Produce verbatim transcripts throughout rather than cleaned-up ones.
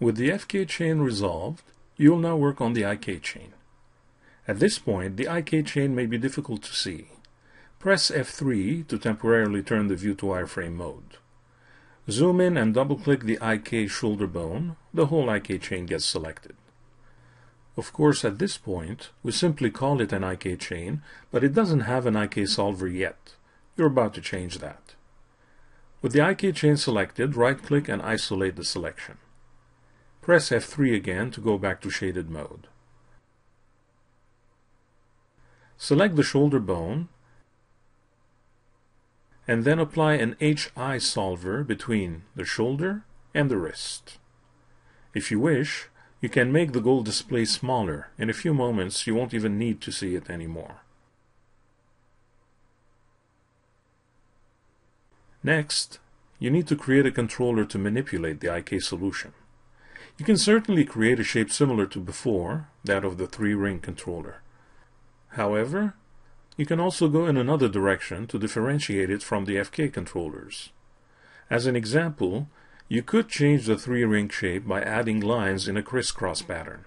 With the F K chain resolved, you'll now work on the I K chain. At this point, the I K chain may be difficult to see. Press F three to temporarily turn the view to wireframe mode. Zoom in and double-click the I K shoulder bone. The whole I K chain gets selected. Of course, at this point, we simply call it an I K chain, but it doesn't have an I K solver yet. You're about to change that. With the I K chain selected, right-click and isolate the selection. Press F three again to go back to shaded mode. Select the shoulder bone, and then apply an H I solver between the shoulder and the wrist. If you wish, you can make the goal display smaller. In a few moments, you won't even need to see it anymore. Next, you need to create a controller to manipulate the I K solution. You can certainly create a shape similar to before, that of the three-ring controller. However, you can also go in another direction to differentiate it from the F K controllers. As an example, you could change the three-ring shape by adding lines in a crisscross pattern.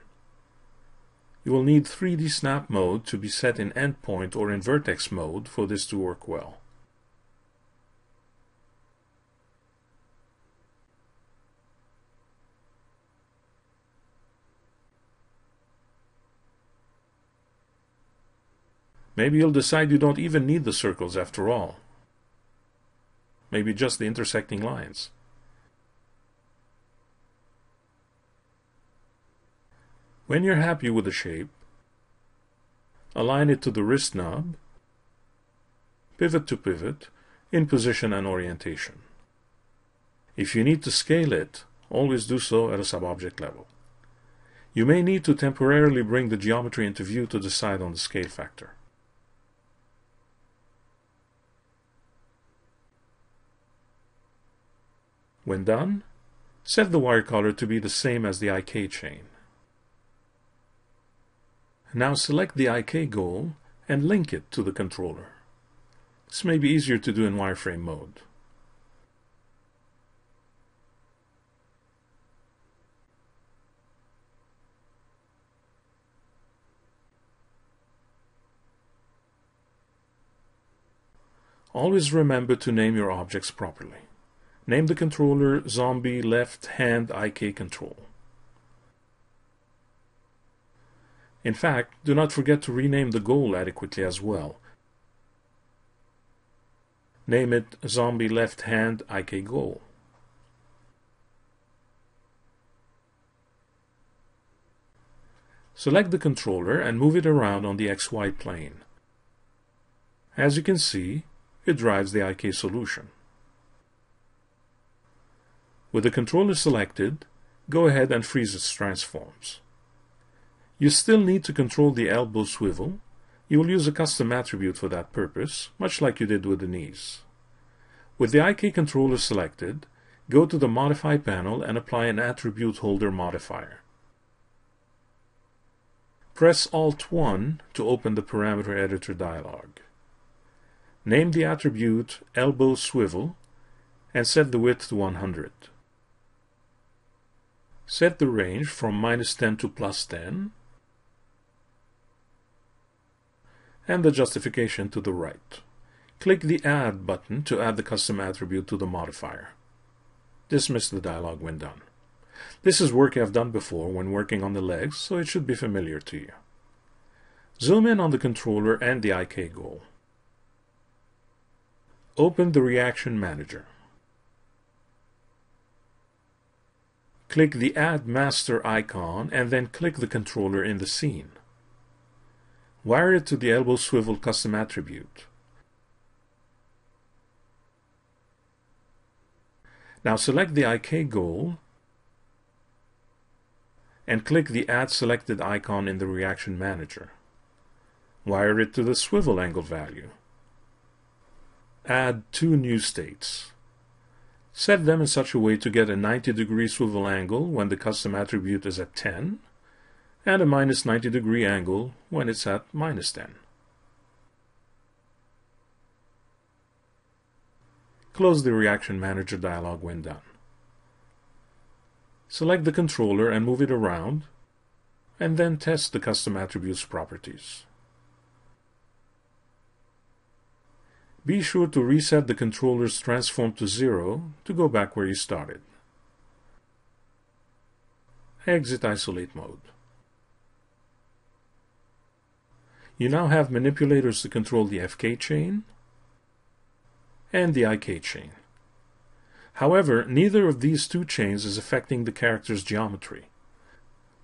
You will need three D snap mode to be set in endpoint or in vertex mode for this to work well. Maybe you'll decide you don't even need the circles after all. Maybe just the intersecting lines. When you're happy with the shape, align it to the wrist knob, pivot to pivot, in position and orientation. If you need to scale it, always do so at a sub-object level. You may need to temporarily bring the geometry into view to decide on the scale factor. When done, set the wire color to be the same as the I K chain. Now select the I K goal and link it to the controller. This may be easier to do in wireframe mode. Always remember to name your objects properly. Name the controller Zombie Left Hand I K Control. In fact, do not forget to rename the goal adequately as well. Name it Zombie Left Hand I K Goal. Select the controller and move it around on the X Y plane. As you can see, it drives the I K solution. With the controller selected, go ahead and freeze its transforms. You still need to control the elbow swivel. You will use a custom attribute for that purpose, much like you did with the knees. With the I K controller selected, go to the Modify panel and apply an Attribute Holder modifier. Press Alt one to open the Parameter Editor dialog. Name the attribute Elbow Swivel and set the width to one hundred. Set the range from minus ten to plus ten, and the justification to the right. Click the Add button to add the custom attribute to the modifier. Dismiss the dialog when done. This is work I've done before when working on the legs, so it should be familiar to you. Zoom in on the controller and the I K goal. Open the Reaction Manager. Click the Add Master icon and then click the controller in the scene. Wire it to the Elbow Swivel custom attribute. Now select the I K goal and click the Add Selected icon in the Reaction Manager. Wire it to the Swivel Angle value. Add two new states. Set them in such a way to get a ninety degree swivel angle when the custom attribute is at ten, and a minus ninety degree angle when it's at minus ten. Close the Reaction Manager dialog when done. Select the controller and move it around, and then test the custom attributes properties. Be sure to reset the controller's transform to zero to go back where you started. Exit isolate mode. You now have manipulators to control the F K chain and the I K chain. However, neither of these two chains is affecting the character's geometry.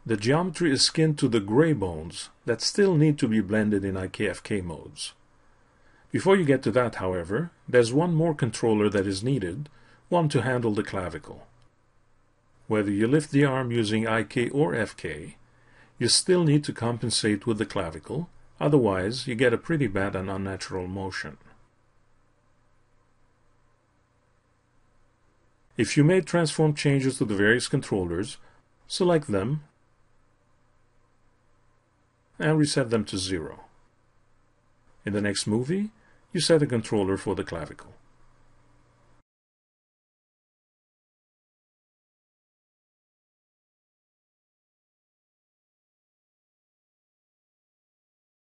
The geometry is skinned to the gray bones that still need to be blended in I K F K modes. Before you get to that, however, there's one more controller that is needed, one to handle the clavicle. Whether you lift the arm using I K or F K, you still need to compensate with the clavicle, otherwise you get a pretty bad and unnatural motion. If you made transform changes to the various controllers, select them and reset them to zero. In the next movie, you set a controller for the clavicle.